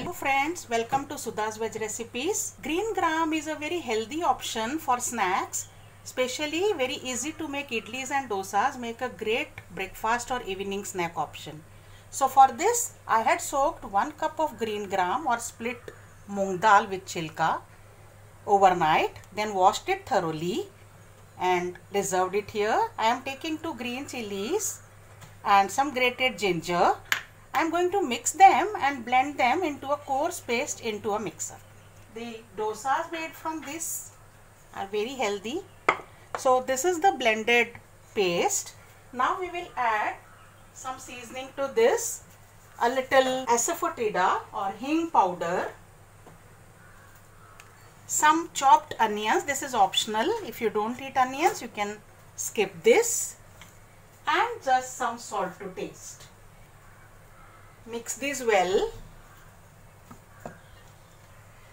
Hello friends, welcome to Sudha's Veg Recipes. Green gram is a very healthy option for snacks. Especially very easy to make idlis and dosas make a great breakfast or evening snack option. So for this, I had soaked 1 cup of green gram or split moong dal with chilka overnight. Then washed it thoroughly and reserved it here. I am taking 2 green chilies and some grated ginger. I am going to mix them and blend them into a coarse paste into a mixer. The dosas made from this are very healthy. So this is the blended paste. Now we will add some seasoning to this. A little asafoetida or hing powder. Some chopped onions. This is optional. If you don't eat onions, you can skip this. And just some salt to taste. Mix these well.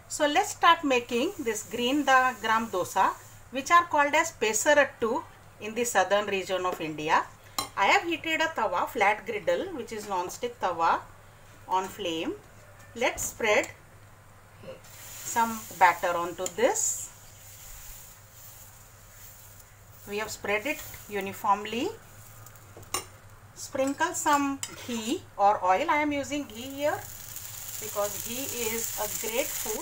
So let's start making this green gram dosa, which are called as pesarattu in the southern region of India. I have heated a tawa, flat griddle, which is non-stick tawa, on flame. Let's spread some batter onto this. We have spread it uniformly. Sprinkle some ghee or oil. I am using ghee here because ghee is a great food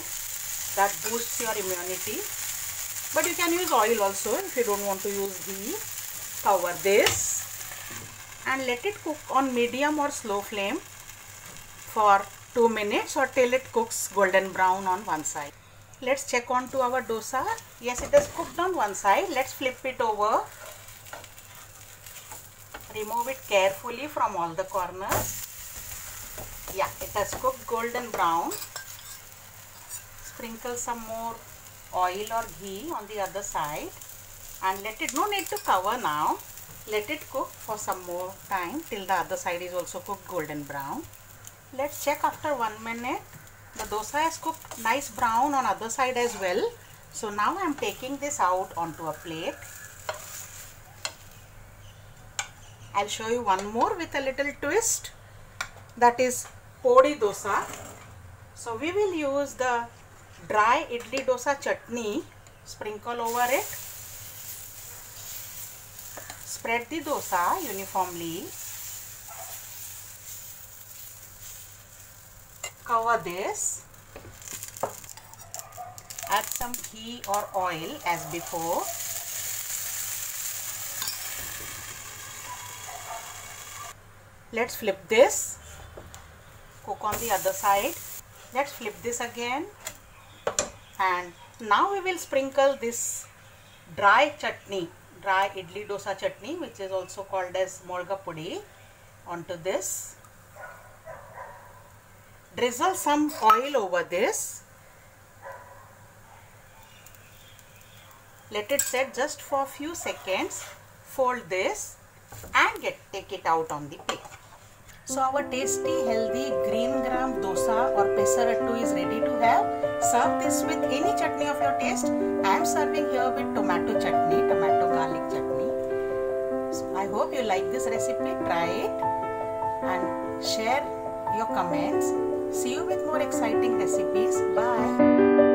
that boosts your immunity. But you can use oil also if you don't want to use ghee. Cover this and let it cook on medium or slow flame for 2 minutes or till it cooks golden brown on one side. Let's check on to our dosa. Yes, it is cooked on one side. Let's flip it over. Remove it carefully from all the corners. Yeah, it has cooked golden brown. Sprinkle some more oil or ghee on the other side and let it, no need to cover now. Let it cook for some more time till the other side is also cooked golden brown. Let's check after 1 minute. The dosa has cooked nice brown on other side as well. So now I am taking this out onto a plate. I'll show you one more with a little twist, that is podi dosa. So we will use the dry idli dosa chutney, sprinkle over it, spread the dosa uniformly, cover this, add some ghee or oil as before. Let's flip this, cook on the other side. Let's flip this again, and now we will sprinkle this dry chutney, dry idli dosa chutney, which is also called as molaga podi, onto this. Drizzle some oil over this. Let it set just for a few seconds. Fold this and take it out on the plate. So our tasty, healthy green gram dosa or pesarattu is ready to have. Serve this with any chutney of your taste. I am serving here with tomato chutney, tomato garlic chutney. So I hope you like this recipe. Try it and share your comments. See you with more exciting recipes. Bye.